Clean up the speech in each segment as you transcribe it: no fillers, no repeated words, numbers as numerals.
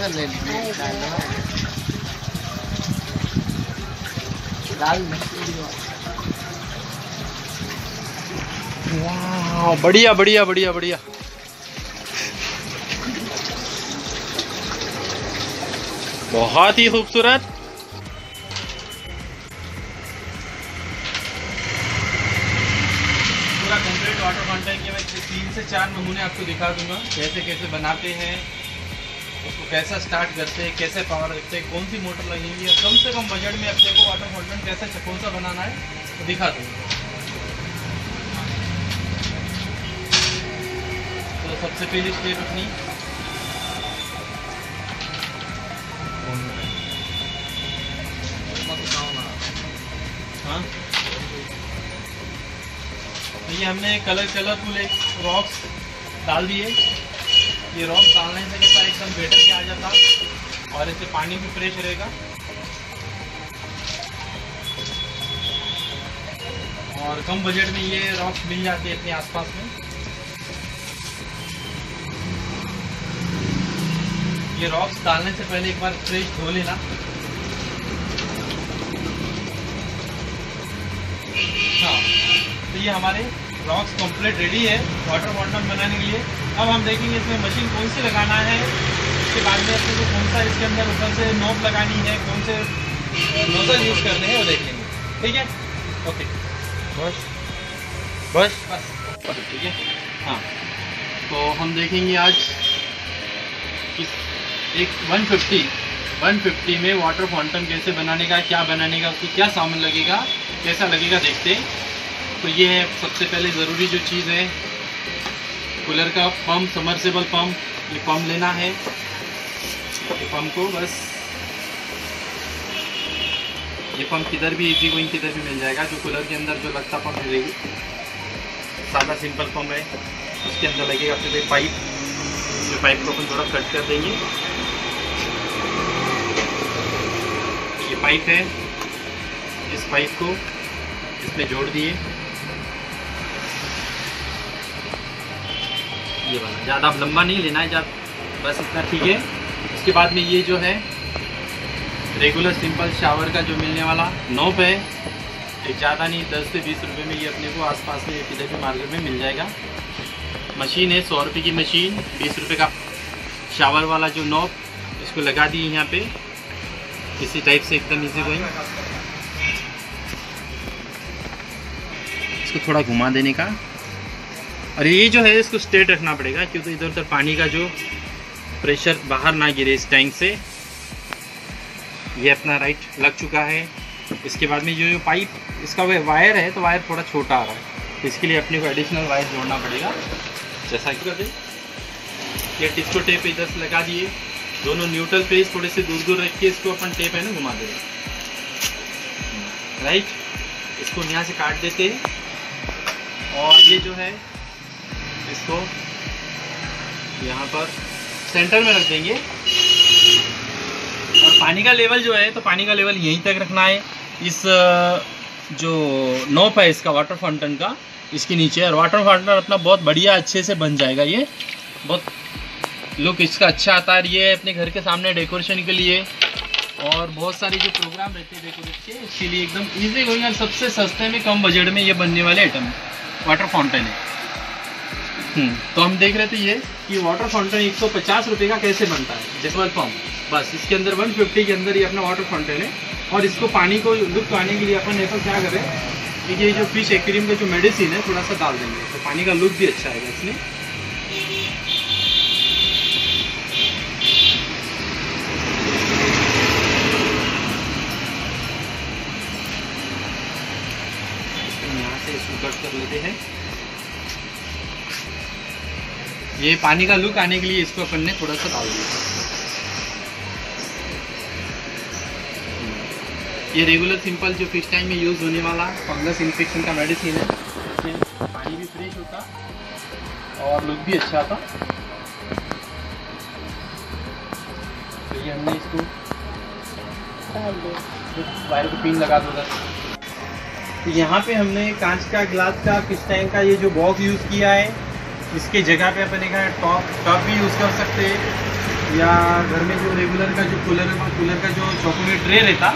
वाह बढ़िया बढ़िया बढ़िया बढ़िया। बहुत ही खूबसूरत। पूरा कंप्लीट वाटर कॉन्टैक्ट के मैं 3 से 4 नमूने आपको दिखा दूंगा, कैसे कैसे बनाते हैं, उसको कैसा स्टार्ट करते हैं, कैसे पावर रखते हैं, कौन सी मोटर लगेगी और कम से कम बजट में अपने को वाटर फॉल्टन कैसे कौन सा बनाना है तो दिखा दूंगा। तो सबसे पहली स्टेप अपनी तो ये हमने कलरफुल एक रॉक्स डाल दिए। ये रॉक्स डालने से क्या एकदम बेटर क्या आ जाता और इससे पानी भी फ्रेश रहेगा और कम बजट में ये रॉक्स मिल जाती है अपने आसपास में। ये रॉक्स डालने से पहले एक बार फ्रेश धो लेना। तो ये हमारे रॉक्स कंप्लीट रेडी है वाटर फॉल्टन बनाने के लिए। अब हम देखेंगे इसमें मशीन कौन सी लगाना है, उसके बाद में आपको कौन सा इसके अंदर ऊपर से नोब लगानी है, कौन से नोजल यूज़ करने हैं वो देख लेंगे। ठीक है ओके बस बस बस ठीक है। हाँ तो हम देखेंगे आज एक 150 में वाटर फॉन्टन कैसे बनाने का, क्या बनाने का, उसकी क्या सामान लगेगा, कैसा लगेगा देखते। तो ये है सबसे पहले ज़रूरी जो चीज़ है कूलर का पम्प, समर्सेबल पम्प। ये पम्प लेना है। ये पम्प को बस ये पम्प किधर भी इजी गोइंग किधर भी मिल जाएगा, जो कूलर के अंदर जो लगता पम्प मिलेगी, सादा सिंपल पम्प है। उसके अंदर लगेगा आपके पाइप, जो पाइप को अपन थोड़ा कट कर देंगे। ये पाइप है, इस पाइप को इसमें जोड़ दिए। ये वाला ज़्यादा आप लंबा नहीं लेना है, ज़्यादा बस इतना ठीक है। उसके बाद में ये जो है रेगुलर सिंपल शावर का जो मिलने वाला नॉब है, एक ज़्यादा नहीं 10 से 20 रुपये में ये अपने को आसपास में किधर भी मार्केट में मिल जाएगा। मशीन है 100 रुपये की मशीन, 20 रुपये का शावर वाला जो नॉब, इसको लगा दिए यहाँ पे इसी टाइप से एकदम इजी गोइंग। इसको थोड़ा घुमा देने का और ये जो है इसको स्ट्रेट रखना पड़ेगा क्योंकि इधर उधर पानी का जो प्रेशर बाहर ना गिरे इस टैंक से। ये अपना राइट लग चुका है। इसके बाद में जो पाइप इसका वायर है तो वायर थोड़ा छोटा आ रहा है, इसके लिए अपने को एडिशनल वायर जोड़ना पड़ेगा। जैसा कि कर ये टिस्को टेप इधर से लगा दिए, दोनों न्यूट्रल फेस थोड़े से दूर दूर रख के इसको अपन टेप है ना घुमा देंगे राइट। इसको यहाँ से काट देते हैं और ये जो है इसको यहाँ पर सेंटर में रख देंगे और पानी का लेवल जो है तो पानी का लेवल यहीं तक रखना है। इस जो नॉब है इसका वाटर फाउंटेन का, इसके नीचे। और वाटर फाउंटेन अपना बहुत बढ़िया अच्छे से बन जाएगा, ये बहुत लुक इसका अच्छा आता है। ये अपने घर के सामने डेकोरेशन के लिए और बहुत सारे जो प्रोग्राम रहते हैं डेकोरेट के, इसके लिए एकदम इजी गोइंग और सबसे सस्ते में कम बजट में ये बनने वाले आइटम वाटर फाउंटेन है। तो हम देख रहे थे ये कि वाटर फाउंटेन 150 रुपये का कैसे बनता है डिस्पोजल पम्प। बस इसके अंदर 150 के अंदर ये अपना वाटर फाउंटेन है। और इसको पानी को लुप्त आने के लिए अपन ऐसा क्या करें कि ये जो फिश एक्वेरियम का जो मेडिसिन है थोड़ा सा डाल देंगे तो पानी का लुक भी अच्छा आएगा इसमें। कर लेते हैं ये पानी का लुक आने के लिए, इसको अपन ने थोड़ा सा डाल दिया। ये रेगुलर सिंपल जो फिश टाइम में यूज होने वाला फंगस इन्फेक्शन का मेडिसिन है, इससे पानी भी फ्रेश होता और लुक भी अच्छा आता। तो ये हमने इसको वायर को पिन लगा दो। तो यहाँ पे हमने कांच का, ग्लास का, फिश टैंक का ये जो बॉक्स यूज़ किया है, इसके जगह पे अपने का टॉप भी यूज़ कर सकते हैं। या घर में जो रेगुलर का जो कूलर का जो चॉकलेट ट्रे रहता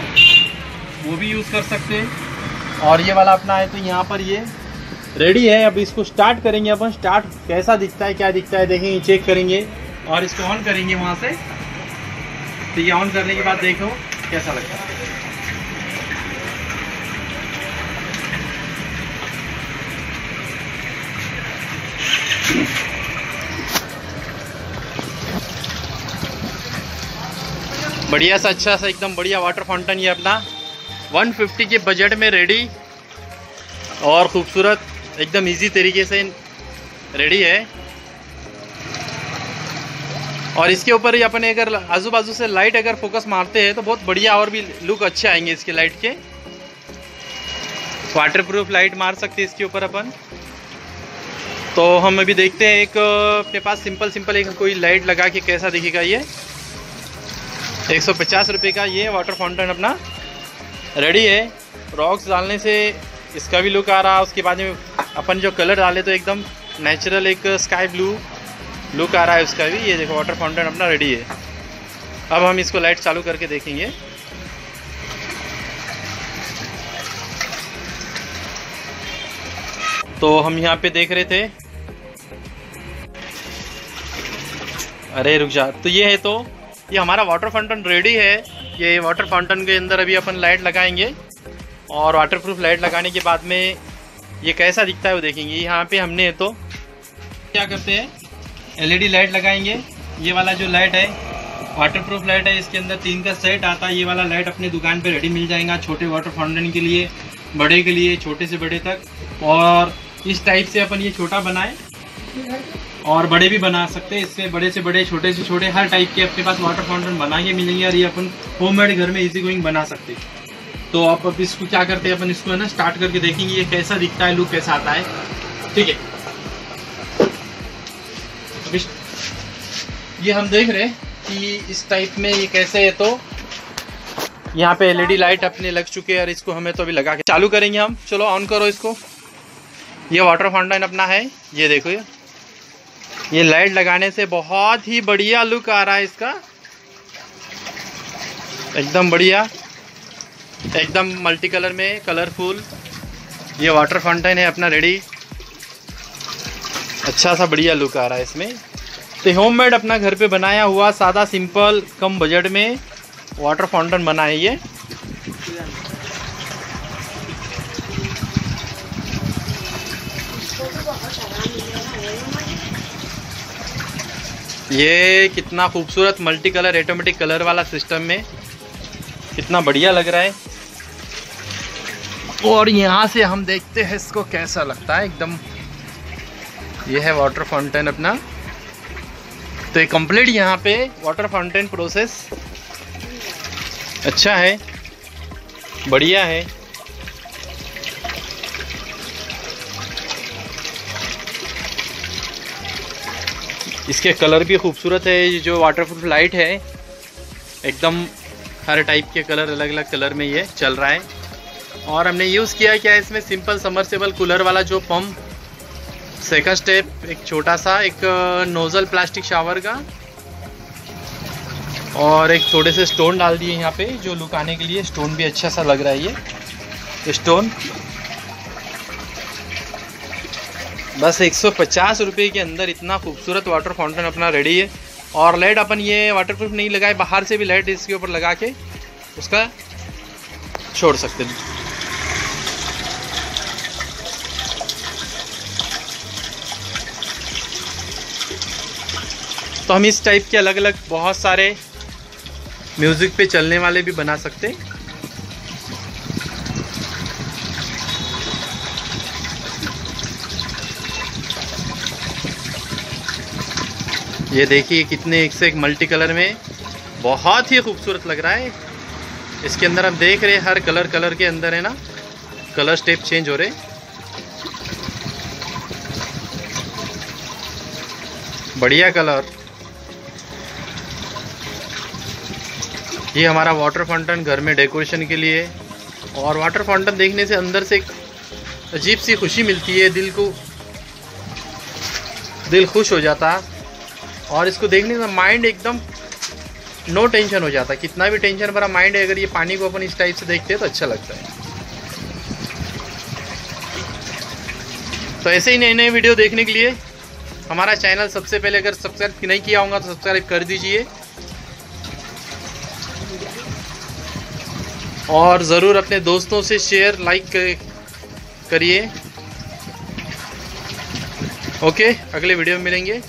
वो भी यूज़ कर सकते हैं। और ये वाला अपना है तो यहाँ पर ये रेडी है। अब इसको स्टार्ट करेंगे अपन, स्टार्ट कैसा दिखता है क्या दिखता है देखेंगे, चेक करेंगे और इसको ऑन करेंगे वहाँ से। तो ये ऑन करने के बाद देखो कैसा लगता है। बढ़िया सा अच्छा सा एकदम बढ़िया वाटर फाउंटेन ये अपना 150 के बजट में रेडी और ख़ूबसूरत एकदम इजी तरीके से रेडी है। और इसके ऊपर ही अपने अगर आजू बाजू से लाइट अगर फोकस मारते हैं तो बहुत बढ़िया और भी लुक अच्छे आएंगे इसके लाइट के। वाटरप्रूफ लाइट मार सकते हैं इसके ऊपर अपन। तो हम अभी देखते हैं एक अपने पास सिंपल एक कोई लाइट लगा के कैसा दिखेगा ये। 150 रुपये का ये वाटर फाउंटेन अपना रेडी है। रॉक्स डालने से इसका भी लुक आ रहा है। उसके बाद में अपन जो कलर डाले तो एकदम नेचुरल एक स्काई ब्लू लुक आ रहा है उसका भी। ये देखो वाटर फाउंटेन अपना रेडी है। अब हम इसको लाइट चालू करके देखेंगे। तो हम यहाँ पे देख रहे थे, अरे रुक जा, तो ये है, तो ये हमारा वाटर फाउंटेन रेडी है। ये वाटर फाउंटेन के अंदर अभी अपन लाइट लगाएंगे और वाटरप्रूफ लाइट लगाने के बाद में ये कैसा दिखता है वो देखेंगे। यहाँ पे हमने तो क्या करते हैं, एलईडी लाइट लगाएंगे। ये वाला जो लाइट है वाटरप्रूफ लाइट है, इसके अंदर 3 का सेट आता है। ये वाला लाइट अपनी दुकान पे रेडी मिल जाएगा, छोटे वाटर फाउंटेन के लिए, बड़े के लिए, छोटे से बड़े तक। और इस टाइप से अपन ये छोटा बनाए और बड़े भी बना सकते हैं। इससे बड़े से बड़े, छोटे से छोटे, हर टाइप के अपने पास वाटर फाउंटेन बना के मिलेंगे और ये अपन होममेड घर में इजी गोइंग बना सकते हैं। तो आप इसको क्या करते हैं, अपन इसको है ना स्टार्ट करके देखेंगे ये कैसा दिखता है, लुक कैसा आता है। ठीक है, ये हम देख रहे हैं कि इस टाइप में ये कैसे है। तो यहाँ पे एलईडी लाइट अपने लग चुके हैं और इसको हमें तो अभी लगा के चालू करेंगे हम। चलो ऑन करो इसको। ये वाटर फाउंटेन अपना है, ये देखो, ये लाइट लगाने से बहुत ही बढ़िया लुक आ रहा है इसका, एकदम बढ़िया, एकदम मल्टी कलर में कलरफुल। ये वाटर फाउंटेन है अपना रेडी, अच्छा सा बढ़िया लुक आ रहा है इसमें। तो होममेड अपना घर पे बनाया हुआ सादा सिंपल कम बजट में वाटर फाउंटेन बना है ये। कितना खूबसूरत मल्टी कलर ऑटोमेटिक कलर वाला सिस्टम में कितना बढ़िया लग रहा है। और यहाँ से हम देखते हैं इसको कैसा लगता है एकदम। ये है वाटर फाउंटेन अपना। तो ये कंप्लीट यहाँ पे वाटर फाउंटेन प्रोसेस अच्छा है, बढ़िया है। इसके कलर भी खूबसूरत है। ये जो वाटरप्रूफ लाइट है एकदम हर टाइप के कलर, अलग अलग कलर में ये चल रहा है। और हमने यूज़ किया क्या है इसमें, सिंपल समरसेबल कूलर वाला जो पंप, सेकंड स्टेप एक छोटा सा एक नोजल प्लास्टिक शावर का, और एक थोड़े से स्टोन डाल दिए यहाँ पे जो लुक आने के लिए। स्टोन भी अच्छा सा लग रहा है ये स्टोन। बस 150 रुपये के अंदर इतना खूबसूरत वाटर फाउंटेन अपना रेडी है। और लाइट अपन ये वाटरप्रूफ नहीं लगाए, बाहर से भी लाइट इसके ऊपर लगा के उसका छोड़ सकते हैं। तो हम इस टाइप के अलग अलग बहुत सारे म्यूज़िक पे चलने वाले भी बना सकते हैं। ये देखिए कितने एक से एक मल्टी कलर में बहुत ही खूबसूरत लग रहा है। इसके अंदर हम देख रहे हैं हर कलर के अंदर है ना कलर स्टेप चेंज हो रहे हैं। बढ़िया कलर। ये हमारा वाटर फाउंटेन घर में डेकोरेशन के लिए। और वाटर फाउंटेन देखने से अंदर से एक अजीब सी खुशी मिलती है, दिल को, दिल खुश हो जाता। और इसको देखने से माइंड एकदम नो टेंशन हो जाता है। कितना भी टेंशन भरा माइंड है, अगर ये पानी को अपन इस टाइप से देखते हैं तो अच्छा लगता है। तो ऐसे ही नए नए वीडियो देखने के लिए हमारा चैनल सबसे पहले, अगर सब्सक्राइब नहीं किया होगा तो सब्सक्राइब कर दीजिए और ज़रूर अपने दोस्तों से शेयर लाइक करिए। ओके, अगले वीडियो में मिलेंगे।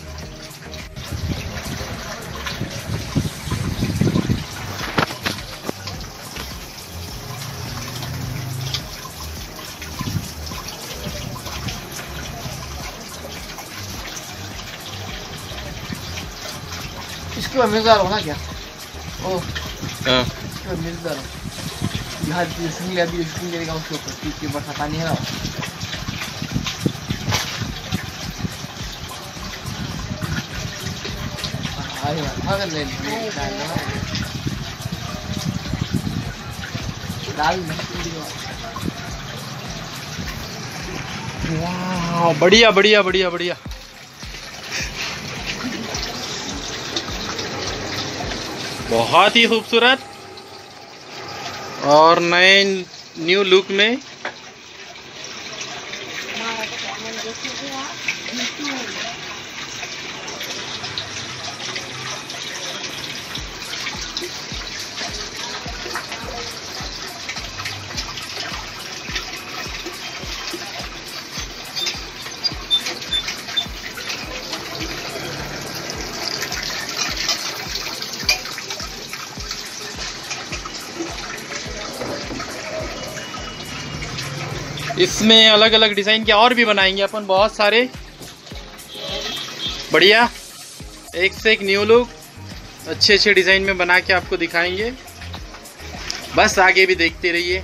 इसके अमीरदार हो ना क्या? ओ हाँ, इसके अमीरदार यहाँ सिंगल अभी शूटिंग करेगा उसके ऊपर क्योंकि बस आता नहीं है ना। आया भाग ले डाल में। वाह, बढ़िया बढ़िया बढ़िया बढ़िया। बहुत ही खूबसूरत और नए न्यू लुक में। इसमें अलग अलग डिज़ाइन के और भी बनाएंगे अपन बहुत सारे। बढ़िया, एक से एक न्यू लुक अच्छे अच्छे डिज़ाइन में बना के आपको दिखाएंगे। बस आगे भी देखते रहिए।